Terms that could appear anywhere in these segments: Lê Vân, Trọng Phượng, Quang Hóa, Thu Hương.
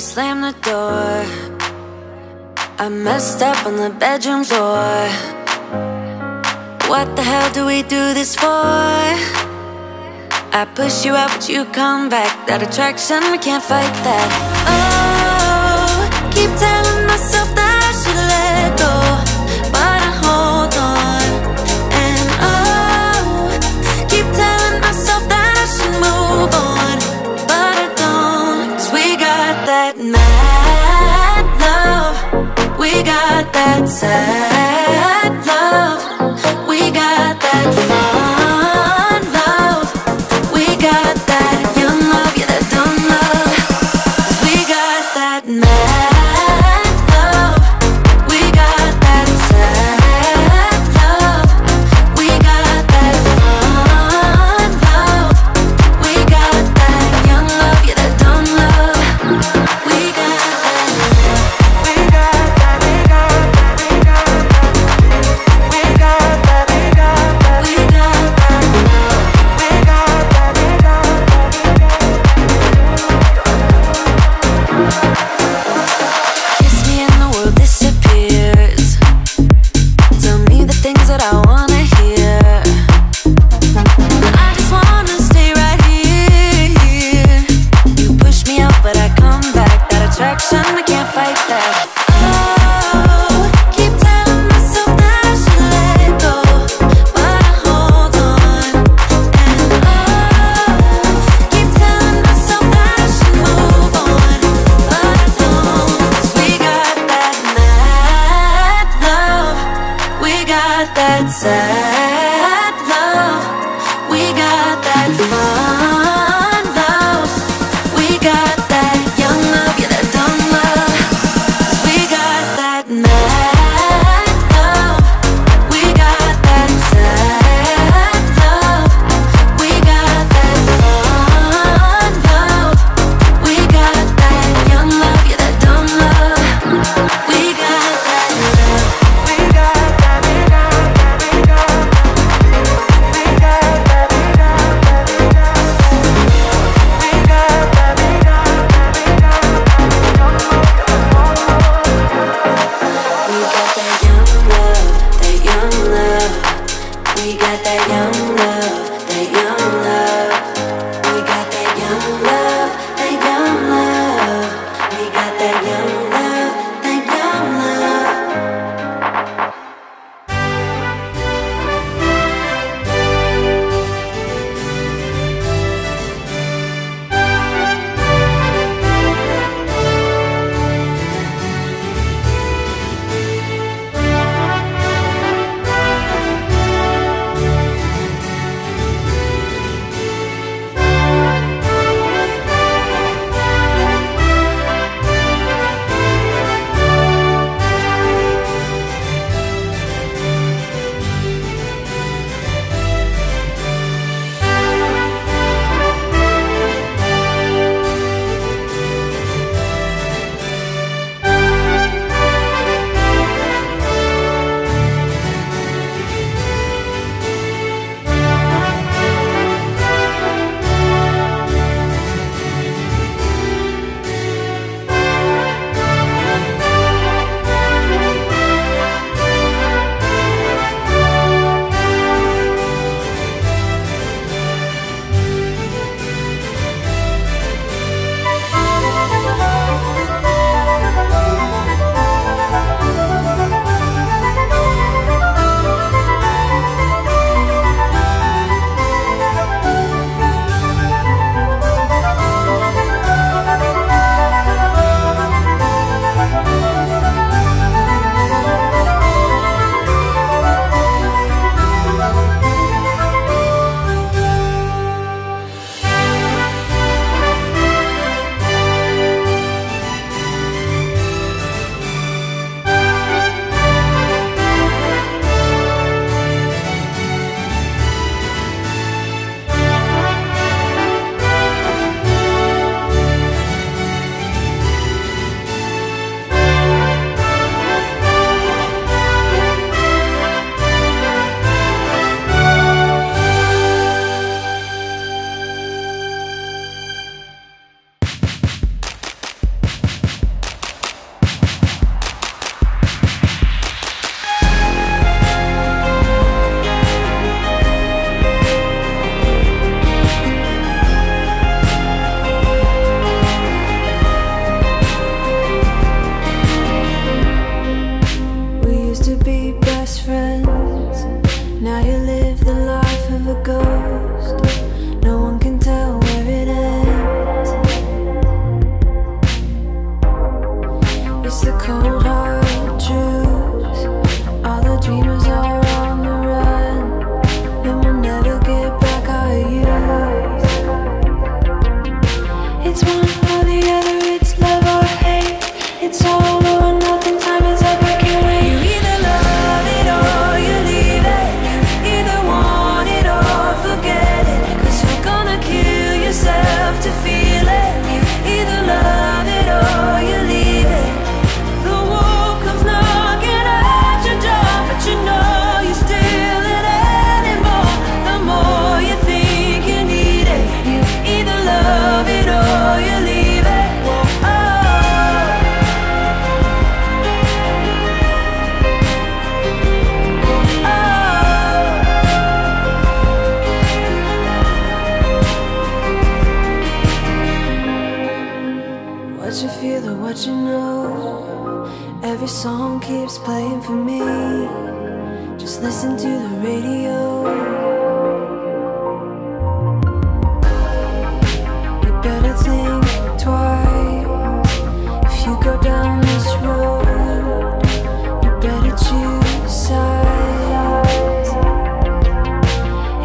Slam the door. I messed up on the bedroom floor. What the hell do we do this for? I push you out but you come back. That attraction, we can't fight that. Oh, keep telling myself that I should let go, but I hold on. And oh, keep telling myself that I should move on. We got that sad love, we got that fun love, we got that young love, yeah, that dumb love. We got that mad love, we got that sad love, we got that fun love, we got that young love, yeah, that dumb love. We got that love. friends. Now you live the life of a ghost. No one can tell where it ends. It's the cold hard truth. All the dreamers are on the run, and we'll never get back our youth. It's one or the other, it's love or hate. It's all or nothing, time is up, I can't wait. You either love it or you leave it. You either want it or forget it. You're gonna kill yourself to feel it. You either love it or you leave it. The wolf comes knocking at your door, but you know you're still an animal. The more you think you need it, you either love it or you leave it. What you feel or what you know, every song keeps playing for me. Just listen to the radio. You better think twice if you go down this road. You better choose sides.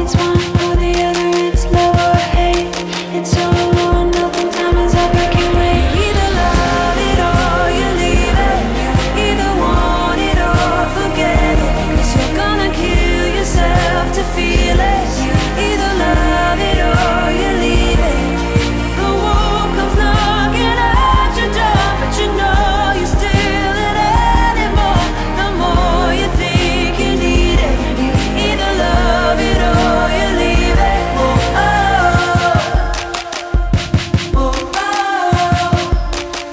It's one or the other, it's love or hate. It's all or nothing, time is up, I can't wait. To feel it, you either love it or you leave it. The wolf comes knocking at your door, but you know you're still an animal. The more you think you need it, you either love it or you leave it. Oh, oh, oh, oh, oh, oh. It's one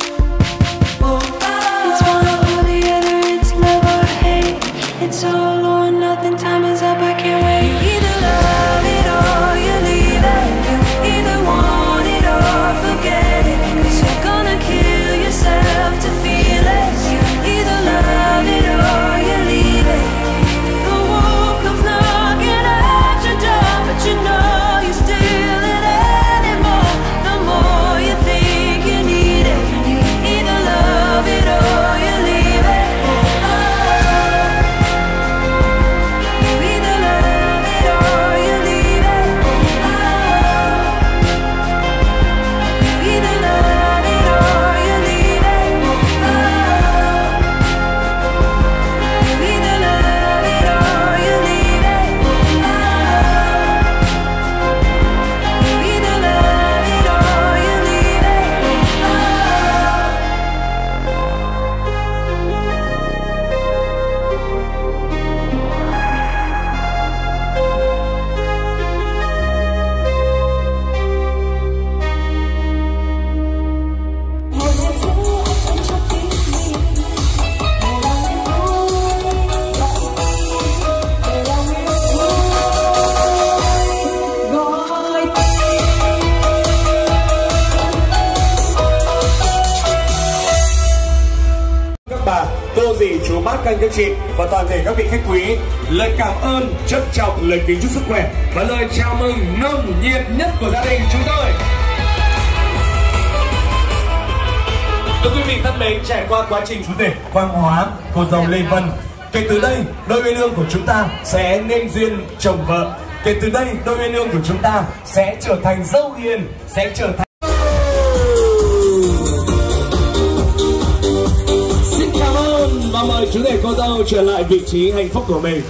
or the other, it's love or hate. It's all or nothing, time is up, I can't wait. Các chị và toàn thể các vị khách quý, lời cảm ơn, trân trọng, lời kính chúc sức khỏe và lời chào mừng nồng nhiệt nhất của gia đình chúng tôi. Thưa quý vị thân mến, trải qua quá trình chú rể Quang Hóa, cô dâu Lê Vân, kể từ đây đôi uyên ương của chúng ta sẽ nên duyên chồng vợ. Kể từ đây đôi uyên ương của chúng ta sẽ trở thành dâu hiền, sẽ trở thành. Và mời chú rể cô dâu trở lại vị trí hạnh phúc của mình.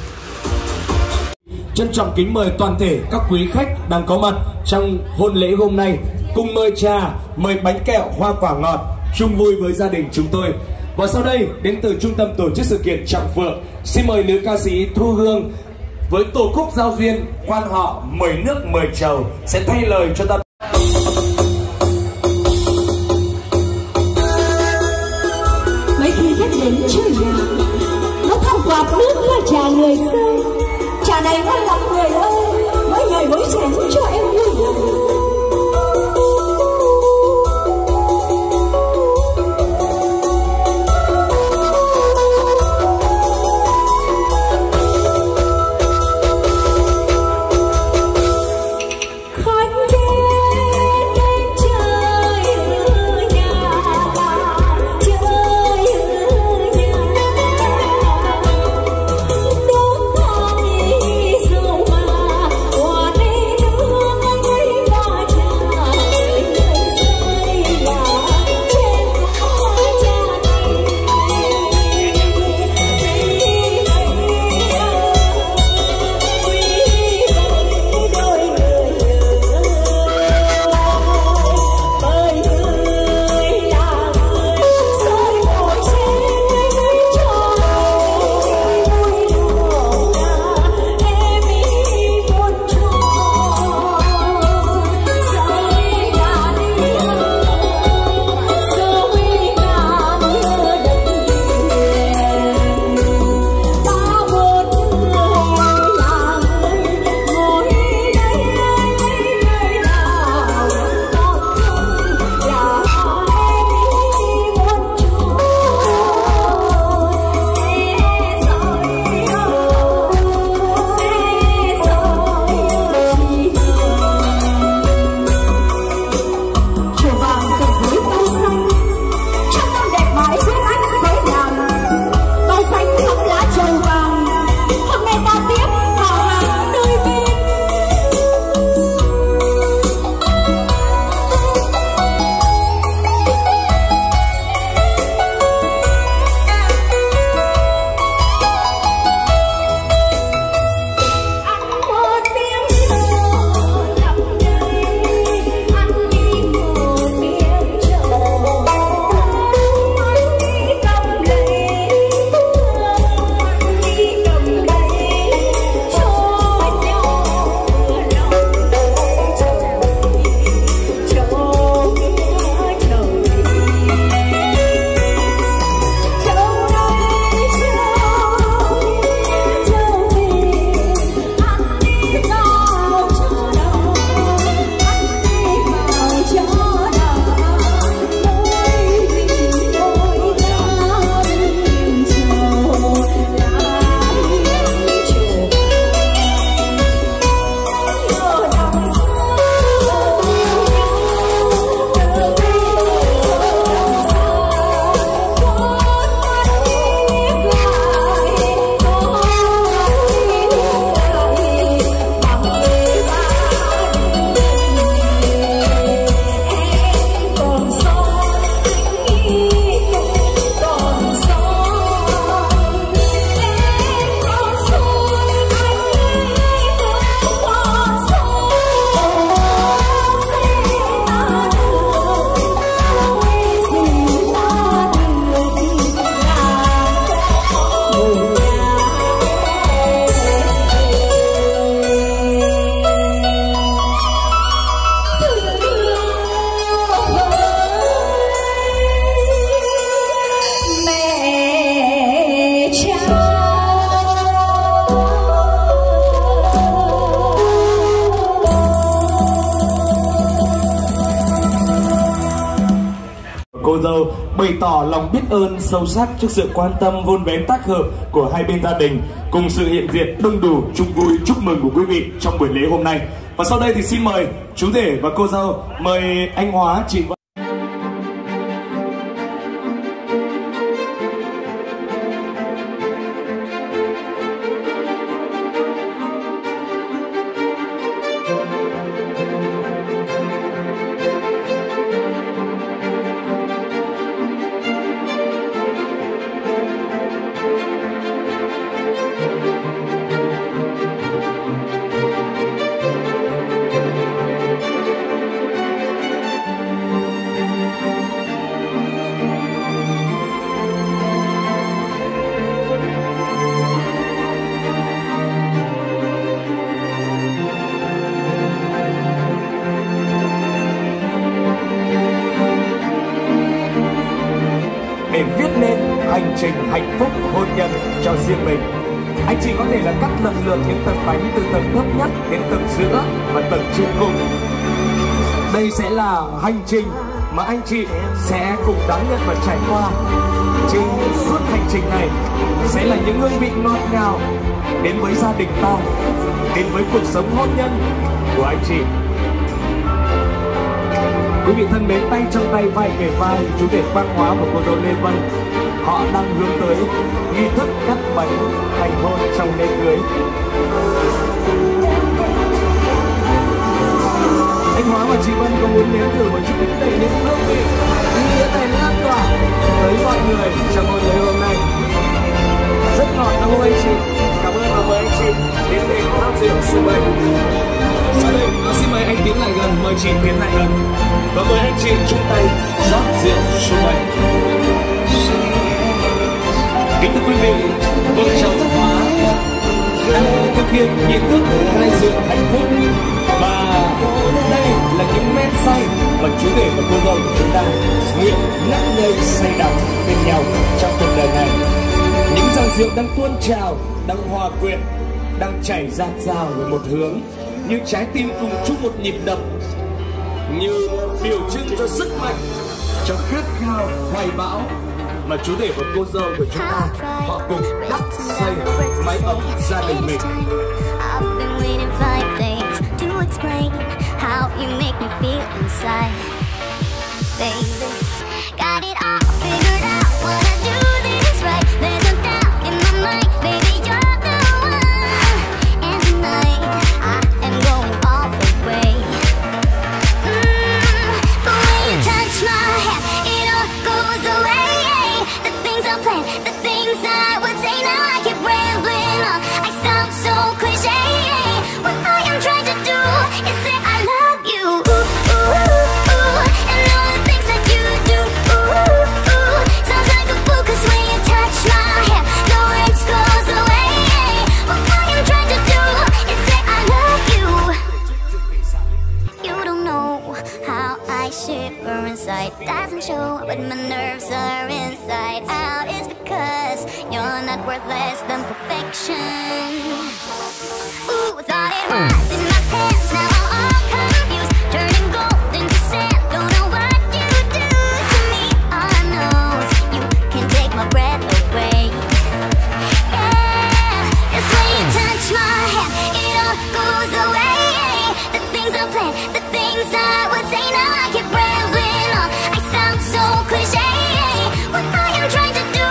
Trân trọng kính mời toàn thể các quý khách đang có mặt trong hôn lễ hôm nay cùng mời trà, mời bánh kẹo, hoa quả ngọt chung vui với gia đình chúng tôi. Và sau đây đến từ trung tâm tổ chức sự kiện Trọng Phượng, xin mời nữ ca sĩ Thu Hương với tổ khúc giao duyên quan họ mời nước mời trầu sẽ thay lời cho ta. Nó thông qua nước là trà người xưa. Trà này ngon lắm người ơi, mỗi ngày mỗi chén cho em vui lòng. cô dâu bày tỏ lòng biết ơn sâu sắc trước sự quan tâm vun vén tác hợp của hai bên gia đình cùng sự hiện diện đông đủ chung vui chúc mừng của quý vị trong buổi lễ hôm nay. Và sau đây thì xin mời chú rể và cô dâu, mời anh Hóa, chị Vân. Hành trình hạnh phúc hôn nhân cho riêng mình, anh chị có thể là cắt lần lượt những tầng bánh từ tầng thấp nhất đến tầng giữa và tầng trên cùng. Đây sẽ là hành trình mà anh chị sẽ cùng đón nhận và trải qua. Trên suốt hành trình này sẽ là những hương vị ngọt ngào đến với gia đình ta, đến với cuộc sống hôn nhân của anh chị. Quý vị thân mến, tay trong tay vai kề vai, chú rể Quang Hóa và cô dâu Lê Vân, họ đang hướng tới nghi thức cắt bánh thành hôn trong lễ cưới. Anh Hóa và chị Vân có muốn nếm thử một chút đầy những hương vị ý nghĩa này lan tỏa tới mọi người trong buổi lễ hôm nay? Rất ngọt đúng không anh chị? Cảm ơn và mời anh chị đến để tham dự sự bày. Sau đây xin mời anh tiến lại gần, mời chị tiến lại gần và mời anh chị chung tay rót rượu sự bày. Kính thưa quý vị, con cháu Hóa đang thực hiện nghi thức khai rượu hạnh phúc và đây là những men say mà chú rể và cô dâu của chúng ta nguyện nắp nơi say đắm bên nhau trong cuộc đời này. Những dòng rượu đang tuôn trào, đang hòa quyện, đang chảy dạt dào về một hướng, như trái tim cùng chung một nhịp đập, như biểu trưng cho sức mạnh, cho khát khao hoài bão mà chú rể và cô dâu của chúng ta họ cùng đắp xây mái ấm gia đình mình. Doesn't show, but my nerves are inside out. It's because you're not worth less than perfection. Ooh, thought it was in my pants, now I'm all confused, turning gold into sand. Don't know what you do to me. All I know is you can take my breath away. Yeah, that's when you touch my hand, it all goes away. The things I planned, the things I would say, now I keep rambling on. I sound so cliché. What I am trying to do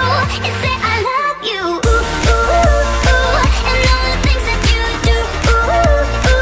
is say I love you. Ooh, ooh, ooh, and all the things that you do. Ooh, ooh.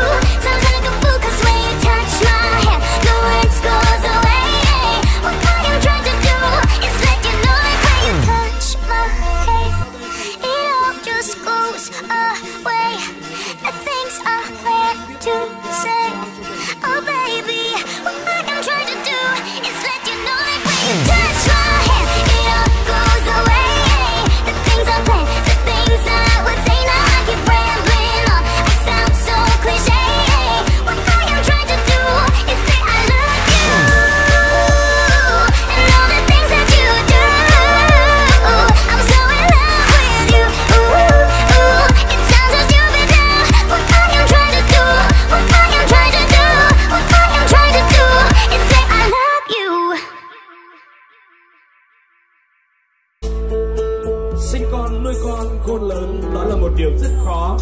khôn lớn, đó là một điều rất khó.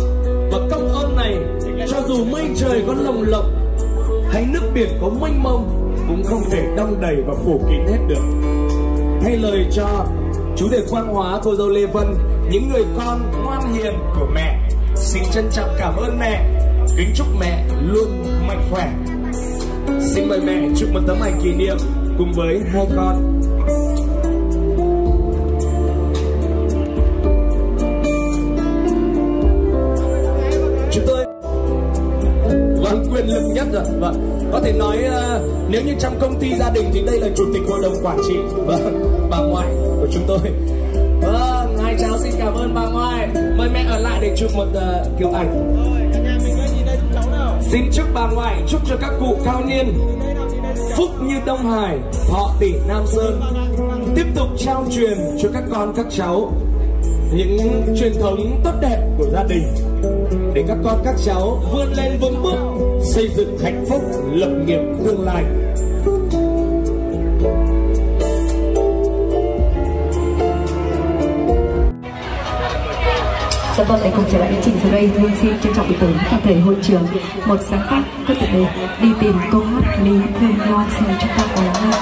Và công ơn này, cho dù mây trời có lồng lộng hay nước biển có mênh mông, cũng không thể đong đầy và phủ kín hết được. Thay lời cho chú rể Quang Hóa, cô dâu Lê Vân, những người con ngoan hiền của mẹ, xin trân trọng cảm ơn mẹ, kính chúc mẹ luôn mạnh khỏe. Xin mời mẹ chụp một tấm ảnh kỷ niệm cùng với hai con. Chúng tôi vâng, quyền lực nhất rồi. Vâng, có thể nói nếu như trong công ty gia đình thì đây là chủ tịch hội đồng quản trị, vâng, bà ngoại của chúng tôi. Vâng, hai cháu xin cảm ơn bà ngoại. Mời mẹ ở lại để chụp một kiểu ảnh. Xin chúc bà ngoại, chúc cho các cụ cao niên phúc như Đông Hải, thọ tỷ Nam Sơn, tiếp tục trao truyền cho các con các cháu những truyền thống tốt đẹp của gia đình, để các con các cháu vươn lên vững bước, xây dựng hạnh phúc, lập nghiệp tương lai. Dạ vâng, để cùng trở lại đến trình giờ đây, Thu Hương xin trân trọng gửi tới toàn thể hội trường một sáng tác có tựa đề Đi Tìm Câu Hát Lý Thương Nho. Xin chúng ta có lắng nghe.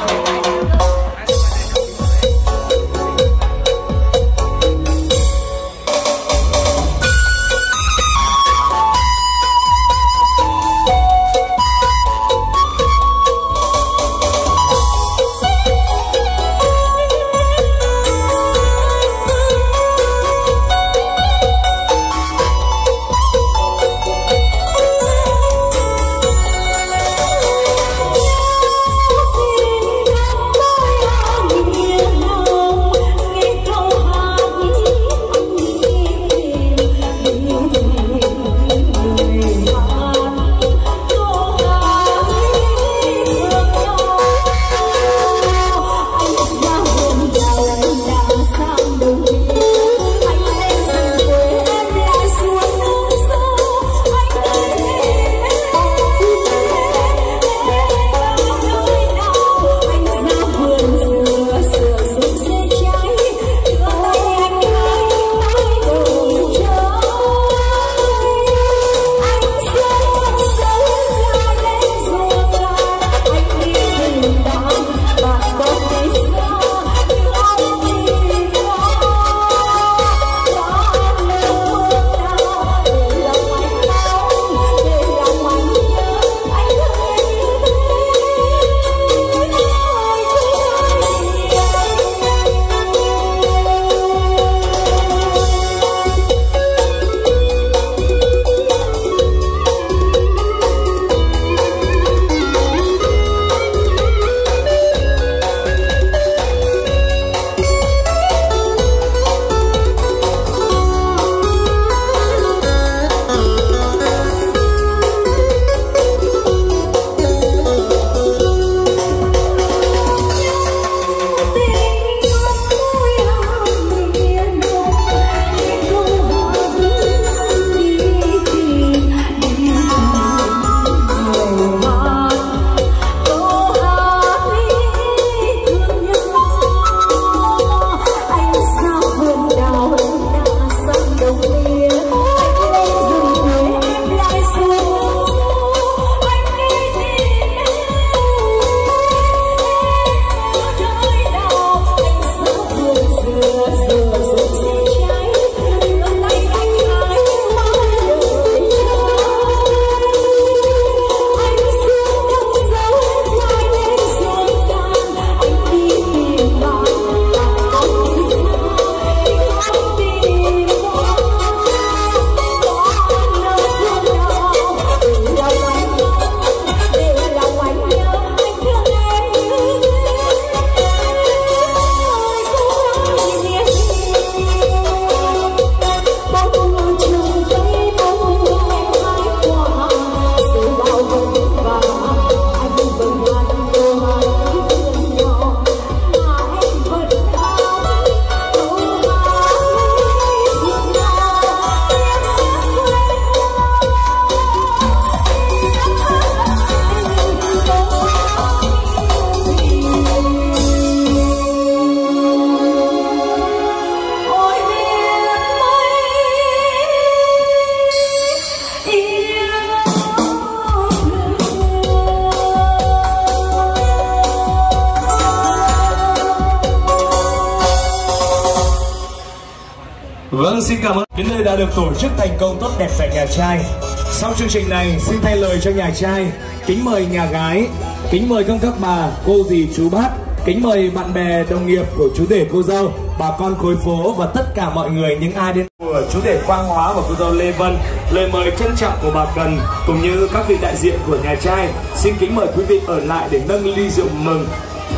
Vâng, xin cảm ơn. Đến đây đã được tổ chức thành công tốt đẹp tại nhà trai. Sau chương trình này, xin thay lời cho nhà trai, kính mời nhà gái, kính mời các bà, cô dì, chú bác, kính mời bạn bè, đồng nghiệp của chú rể cô dâu, bà con khối phố và tất cả mọi người, những ai đến của chú rể Quang Hóa và cô dâu Lê Vân. Lời mời trân trọng của bà Cần cũng như các vị đại diện của nhà trai, xin kính mời quý vị ở lại để nâng ly rượu mừng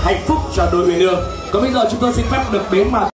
hạnh phúc cho đôi uyên ương. Còn bây giờ chúng tôi xin phép được bế mạc